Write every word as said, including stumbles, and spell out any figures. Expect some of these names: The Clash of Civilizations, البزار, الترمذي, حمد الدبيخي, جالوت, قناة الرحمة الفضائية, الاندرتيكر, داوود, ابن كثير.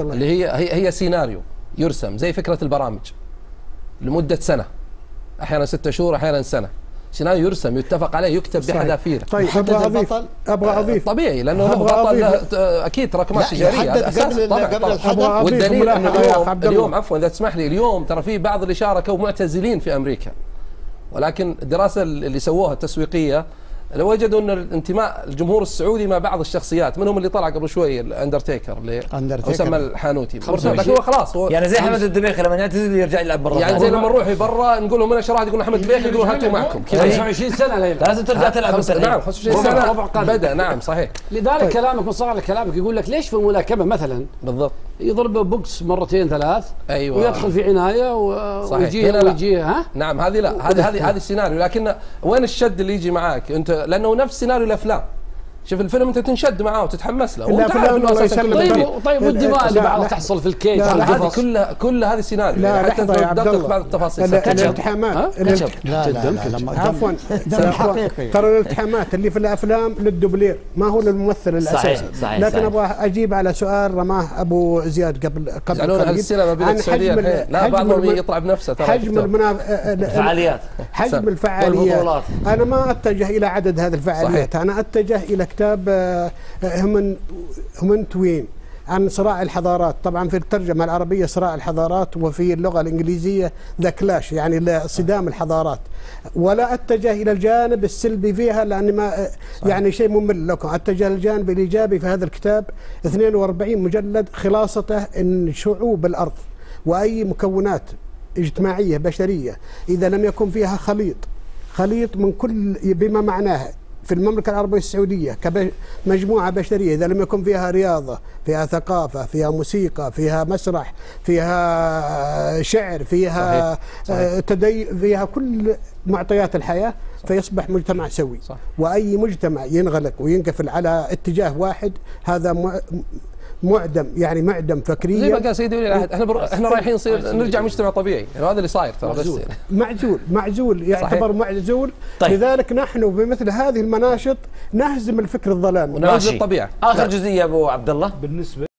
اللي هي هي هي سيناريو يرسم زي فكره البرامج لمده سنه، احيانا ستة شهور، احيانا سنه. سيناريو يرسم يتفق عليه، يكتب بحذافيره. طيب ابغى اضيف ابغى اضيف طبيعي، لانه هو بطل اكيد رقمات تجاريه قبل قبل الحدث. والدليل انه اليوم, اليوم عفوا اذا تسمح لي، اليوم ترى في بعض اللي شاركوا معتزلين في امريكا، ولكن الدراسه اللي سووها التسويقيه لو وجدوا ان انتماء الجمهور السعودي مع بعض الشخصيات، منهم اللي طلع قبل شوي الاندرتيكر اللي يسمى الحانوتي، لكن هو خلاص هو يعني زي حمد الدبيخي لما يعتزل يرجع يلعب برا، يعني زي لما نروح برا نقول لهم من الشراهد يقولون حمد الدبيخي يقولون هاتوا معكم خمسة وعشرين سنه لازم ترجع تلعب. نعم خمسة وعشرين سنه بدا. نعم صحيح. لذلك كلامك مصغر لكلامك، يقول لك ليش في الملاكمه مثلا بالضبط يضرب بوكس مرتين ثلاث أيوة. ويدخل في عنايه ويجيها ويجيها ها؟ نعم هذه لا، هذه هذه هذه السيناريو، لكن وين الشد اللي يجي معاك انت؟ لانه نفس سيناريو الافلام. شوف الفيلم انت تنشد معاه وتتحمس له، وانت عارف انه اساسا طيب طيب والدماء اللي بعضها تحصل في الكيك هذه كلها كل هذه سيناريو، يعني حتى تدقق بعض التفاصيل. الاقتحامات عفوا ترى الاقتحامات اللي في الافلام للدوبلير ما هو للممثل الاساسي. لكن ابغى اجيب على سؤال رماه ابو زياد قبل قبل عن حجم لا بعضهم يطلع بنفسه ترى حجم الفعاليات حجم الفعاليات انا ما اتجه الى عدد هذه الفعاليات، انا اتجه الى كتاب هومن هومن توين عن صراع الحضارات، طبعا في الترجمه العربيه صراع الحضارات، وفي اللغه الانجليزيه ذا كلاش يعني صدام الحضارات. ولا اتجه الى الجانب السلبي فيها لاني ما يعني شيء ممل لكم، اتجه للجانب الايجابي في هذا الكتاب اثنين وأربعين مجلد، خلاصته ان شعوب الارض واي مكونات اجتماعيه بشريه اذا لم يكن فيها خليط خليط من كل بما معناه في المملكة العربية السعودية كمجموعة بشرية، إذا لم يكن فيها رياضة، فيها ثقافة، فيها موسيقى، فيها مسرح، فيها شعر، فيها تدي... فيها كل معطيات الحياة، فيصبح مجتمع سوي. صح. وأي مجتمع ينغلق وينقفل على اتجاه واحد هذا م... معدم يعني معدم فكريا، زي ما قال سيدي ولي العهد احنا بر... احنا رايحين نصير نرجع مجتمع طبيعي، يعني هذا اللي صاير ترى بس يعني. معزول معزول يعتبر معزول. طيب. لذلك نحن بمثل هذه المناشط نهزم الفكر الظلامي ونهزم الطبيعه. اخر جزئيه ابو عبد الله بالنسبه